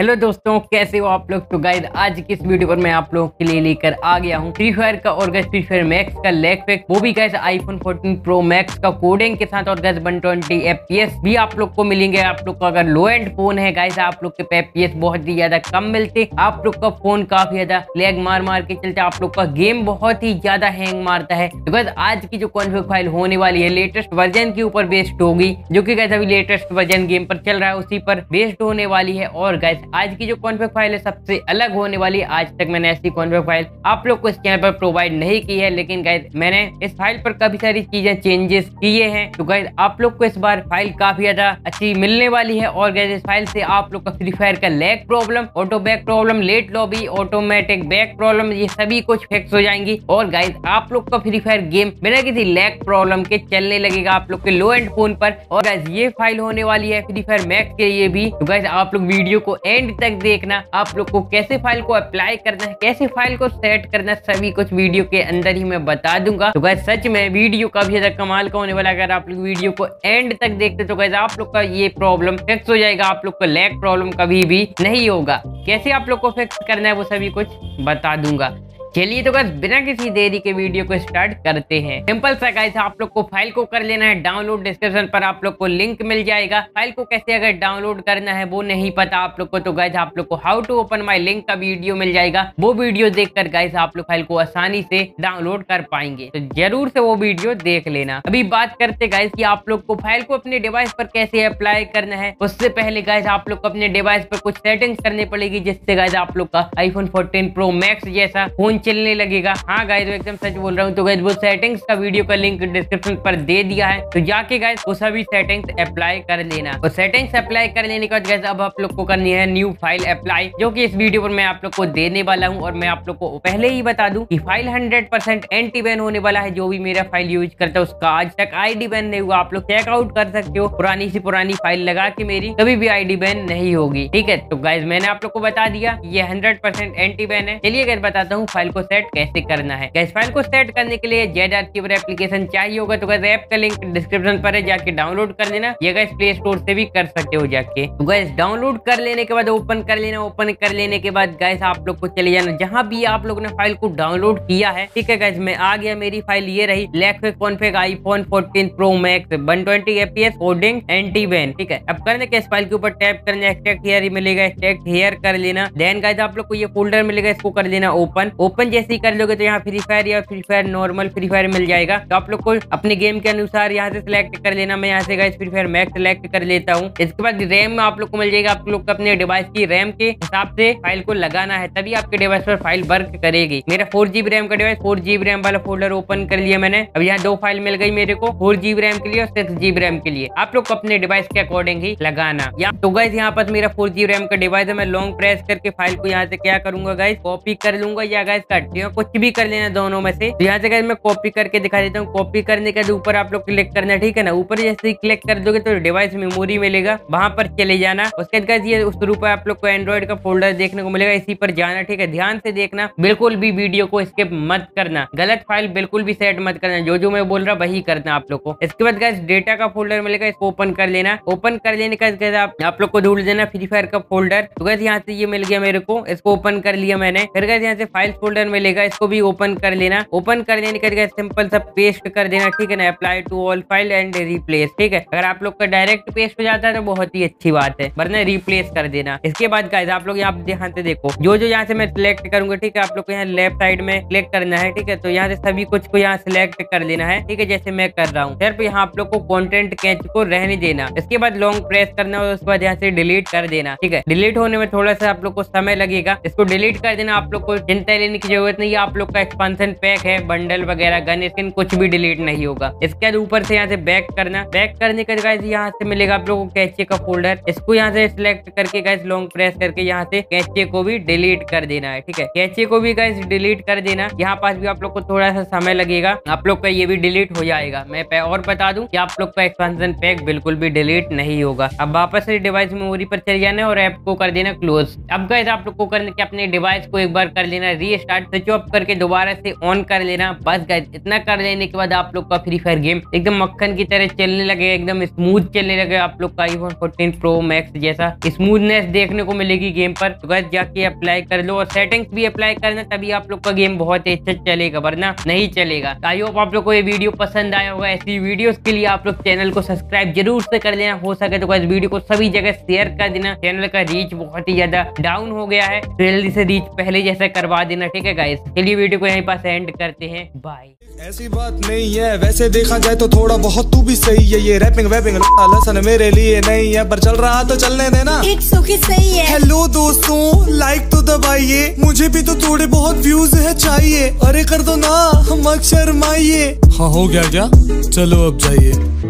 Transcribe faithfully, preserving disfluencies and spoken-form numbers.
Hello दोस्तों, कैसे हो आप लोग। तो गाइस आज की इस वीडियो पर मैं आप लोगों के लिए लेकर आ गया हूँ फ्री फायर का और गाइस फ्री फायर मैक्स का लैग फिक्स, वो भी guys iPhone fourteen pro max का कोडिंग के साथ। और guys one twenty F P S भी आप लोग को मिलेंगे। आप लोग का अगर लो एंड फोन है गाइस, आप लोग के एफ पी एस बहुत ही ज्यादा कम मिलते, आप लोग का फोन काफी ज्यादा लैग मार मार के चलते, आप लोग का गेम बहुत ही ज्यादा हैंग मारता है। तो गाइस आज की जो कॉन्फ़िग फाइल होने वाली है लेटेस्ट वर्जन के ऊपर बेस्ड होगी, जो की गाइस अभी लेटेस्ट वर्जन गेम पर चल रहा है उसी पर बेस्ड होने वाली है। और गाइस आज की जो कॉन्फ़िग फाइल है सबसे अलग होने वाली है। आज तक मैंने ऐसी कॉन्फ़िग फाइल आप लोग को इस चैनल पर प्रोवाइड नहीं की है, लेकिन गाइस मैंने इस फाइल पर काफी सारी चीजें चेंजेस किए हैं। तो गाइस आप लोग को इस बार फाइल काफी ज्यादा अच्छी मिलने वाली है। और गाइस इस फाइल से आप लोग का फ्री फायर का lag problem, auto back problem, late lobby, automatic back problem, ये सभी कुछ फिक्स हो जाएंगी। और गाइस आप लोग का फ्री फायर गेम बिना किसी लैग प्रॉब्लम के चलने लगेगा आप लोग के लो एंड फोन पर। और गाइस ये फाइल होने वाली है फ्री फायर मैक्स के लिए भी। तो गाइस आप लोग वीडियो को एंड तक देखना, आप लोग को कैसे फाइल को अप्लाई करना है, कैसे फाइल को सेट करना है, सभी कुछ वीडियो के अंदर ही मैं बता दूंगा। तो गाइस सच में वीडियो काफी ज्यादा कमाल का होने वाला है। अगर आप लोग वीडियो को एंड तक देखते तो गाइस आप लोग का ये प्रॉब्लम फिक्स हो जाएगा, आप लोग का लैग प्रॉब्लम कभी भी नहीं होगा। कैसे आप लोग को फिक्स करना है वो सभी कुछ बता दूंगा। चलिए तो गाइस बिना किसी देरी के वीडियो को स्टार्ट करते हैं। सिंपल सा गाइस आप लोग को फाइल को कर लेना है डाउनलोड, डिस्क्रिप्शन पर आप लोग को लिंक मिल जाएगा। फाइल को कैसे अगर डाउनलोड करना है वो नहीं पता आप लोग को, तो गाइस आप लोग को how to open my link का वीडियो मिल जाएगा। वो वीडियो देखकर गाइस आप लोग फाइल को आसानी से डाउनलोड कर पाएंगे, तो जरूर से वो वीडियो देख लेना। अभी बात करते गाइस की आप लोग को फाइल को अपने डिवाइस पर कैसे अप्लाई करना है। उससे पहले गाइस आप लोग को अपने डिवाइस पर कुछ सेटिंग्स करनी पड़ेगी, जिससे गाइस आप लोग का आईफोन फोर्टीन प्रो मैक्स जैसा फोन चलने लगेगा। हाँ गाइस एकदम सच बोल रहा हूँ। तो गाइस वो सेटिंग्स का वीडियो का लिंक डिस्क्रिप्शन पर दे दिया है, तो जाके गाइस वो सभी सेटिंग्स अप्लाई कर लेना। और सेटिंग्स अप्लाई कर लेने के बाद गाइस अब आप लोग को करनी है न्यू फाइल अप्लाई, जो कि इस वीडियो पर मैं आप लोग को देने वाला हूँ। और मैं आप लोग को पहले ही बता दूं कि file hundred percent anti ban होने वाला है। जो भी मेरा फाइल यूज करता है उसका आज तक आईडी बैन नहीं हुआ। आप लोग चेकआउट कर सकते हो, पुरानी से पुरानी फाइल लगा के मेरी कभी भी आईडी बैन नहीं होगी। ठीक है, तो गाइस मैंने आप लोग को बता दिया ये हंड्रेड परसेंट एंटी बैन है। चलिए गाइस बताता हूँ फाइल को सेट कैसे करना है। गाइस फाइल को सेट करने के लिए जेड आर्किवर एप्लीकेशन चाहिए होगा, तो गाइस ऐप का लिंक डिस्क्रिप्शन पर है, जाके डाउनलोड कर लेना। ये गाइस प्ले स्टोर से भी कर सकते हो जाके। तो गाइस डाउनलोड कर लेने के बाद ओपन कर लेना। ओपन कर लेने के बाद गाइस आप लोग को चले जाना जहाँ भी आप लोग ने फाइल को डाउनलोड किया है। ठीक है गाइस मैं आ गया, मेरी फाइल ये रही lag fix config iPhone fourteen pro max one twenty F P S coding anti ban. ठीक है, अब करने के इस फाइल के ऊपर टैप करना, एक्सट्रैक्ट हियर मिलेगा, एक्सट्रैक्ट हियर कर लेना। देन गाइस आप लोग को ये फोल्डर मिलेगा, इसको कर लेना ओपन। ओपन जैसे ही कर लोगे तो यहाँ फ्री फायर या free fire normal free fire मिल जाएगा। तो आप लोग को अपने गेम के अनुसार यहाँ से सिलेक्ट कर लेना। मैं यहाँ से guys free fire max select कर लेता हूँ। इसके बाद रैम आप लोग को मिल जाएगा, आप लोग को अपने डिवाइस की रैम के हिसाब से फाइल को लगाना है, तभी आपके डिवाइस पर फाइल वर्क करेगी। मेरा फोर जीबी रैम का डिवाइस, फोर जीबी रैम वाला फोल्डर ओपन कर लिया मैंने। अब यहाँ दो फाइल मिल गई मेरे को, फोर जीबी रैम के लिए और सिक्स जीबी रैम के लिए। आप लोग को अपने डिवाइस के अकॉर्डिंग ही लगाना। या तो गाइस यहाँ पर मेरा फोर जीबी रैम का डिवाइस है, मैं लॉन्ग प्रेस करके फाइल को यहाँ से क्या करूंगा गाइस, कॉपी कर लूंगा या करती हूँ, कुछ भी कर लेना दोनों में से। तो यहाँ से गाइस मैं कॉपी करके दिखा देता हूँ। कॉपी करने के ऊपर आप लोग क्लिक करना, ठीक है ना। ऊपर जैसे ही क्लिक कर दोगे तो डिवाइस मेमोरी मिलेगा, वहां पर चले जाना। उसके बाद ये उस रूप आप लोग को एंड्रॉइड का फोल्डर देखने को मिलेगा, इसी पर जाना। ठीक है, ध्यान से देखना, बिल्कुल भी वीडियो को स्किप मत करना, गलत फाइल बिल्कुल भी सेट मत करना, जो जो मैं बोल रहा वही करना आप लोग को। इसके बाद गाइस डेटा का फोल्डर मिलेगा, इसको ओपन कर लेना। ओपन कर लेने का आप लोग को ढूंढ देना फ्री फायर का फोल्डर। तो गाइस यहाँ से ये मिल गया मेरे को, इसको ओपन कर लिया मैंने। फिर गाइस यहाँ से फाइल फोल्डर मिलेगा, इसको भी ओपन कर लेना। ओपन कर लेने के बाद सिंपल सा पेस्ट कर देना, ठीक है ना, apply to all file and replace. ठीक है, अगर आप लोग का डायरेक्ट पेस्ट हो जाता है तो बहुत ही अच्छी बात है, वरना रिप्लेस कर देना। इसके बाद गाइस आप लोग यहाँ ध्यान से देखो, जो जो यहाँ से मैं सिलेक्ट करूंगा, ठीक है, आप लोग को यहाँ लेफ्ट साइड में क्लिक करना है। ठीक है, तो यहाँ से सभी कुछ को यहाँ सिलेक्ट कर लेना है, ठीक है, जैसे मैं कर रहा हूँ। सिर्फ यहाँ आप लोग को कॉन्टेंट कैच को रहने देना। इसके बाद लॉन्ग प्रेस करना और उसके बाद यहाँ से डिलीट कर देना। ठीक है, डिलीट होने में थोड़ा सा आप लोग को समय लगेगा, इसको डिलीट कर देना। आप लोग को चिंता लेने की जरूरत नहीं है, आप लोग का एक्सपेंशन पैक है, बंडल वगैरह, गन स्किन, कुछ भी डिलीट नहीं होगा। इसके बाद ऊपर से यहाँ से बैक करना। बैक करने के बाद यहाँ से मिलेगा आप लोगों को कैचे का फोल्डर, इसको यहाँ से सिलेक्ट करके गाइस लॉन्ग प्रेस करके यहाँ से कैचे को भी डिलीट कर देना है। ठीक है, कैचे को भी गाइस डिलीट कर देना। यहाँ पास भी आप लोग को थोड़ा सा समय लगेगा, आप लोग का ये भी डिलीट हो जाएगा। मैं और बता दूं कि आप लोग का एक्सपेंशन पैक बिल्कुल भी डिलीट नहीं होगा। अब वापस से डिवाइस मेमोरी पर चले जाना और ऐप को कर देना क्लोज। अब गाइस आप लोग को करने के अपने डिवाइस को एक बार कर लेना रीस्टार्ट। स्टार्ट स्विच ऑफ करके दोबारा से ऑन कर लेना। बस गाइस इतना कर लेने के बाद आप लोग का फ्री फायर गेम एकदम मक्खन की तरह चलने लगे, एकदम स्मूथ चलने लगे। आप लोग का आईफोन फोर्टीन प्रो मैक्स जैसा स्मूथनेस देखने को मिलेगी गेम पर। तो गाइस जाके अप्लाई कर लो और सेटिंग्स भी अप्लाई करना, तभी आप लोग का गेम बहुत अच्छा चलेगा, वरना नहीं चलेगा। आई होप आप लोग को ये वीडियो पसंद आया होगा। ऐसी वीडियोस के लिए आप लोग चैनल को सब्सक्राइब जरूर से कर लेना, हो सके तो गाइस वीडियो को सभी जगह शेयर कर देना। चैनल का रीच बहुत ही ज्यादा डाउन हो गया है, जल्दी से रीच पहले जैसा करवा देना, ठीक है गाइस। चलिए वीडियो को यहीं पास एंड करते हैं, बाय। ऐसी बात नहीं है, वैसे देखा जाए तो थोड़ा बहुत तू भी सही है। ये रैपिंग वैपिंग लसन मेरे लिए नहीं है, पर चल रहा तो चलने देना, एक सुखी सही है। हेलो दोस्तों, लाइक तो दबाइए, मुझे भी तो थोड़े बहुत व्यूज है चाहिए। अरे कर दो ना, मत शर्माइए। हाँ हो गया क्या, चलो अब जाइए।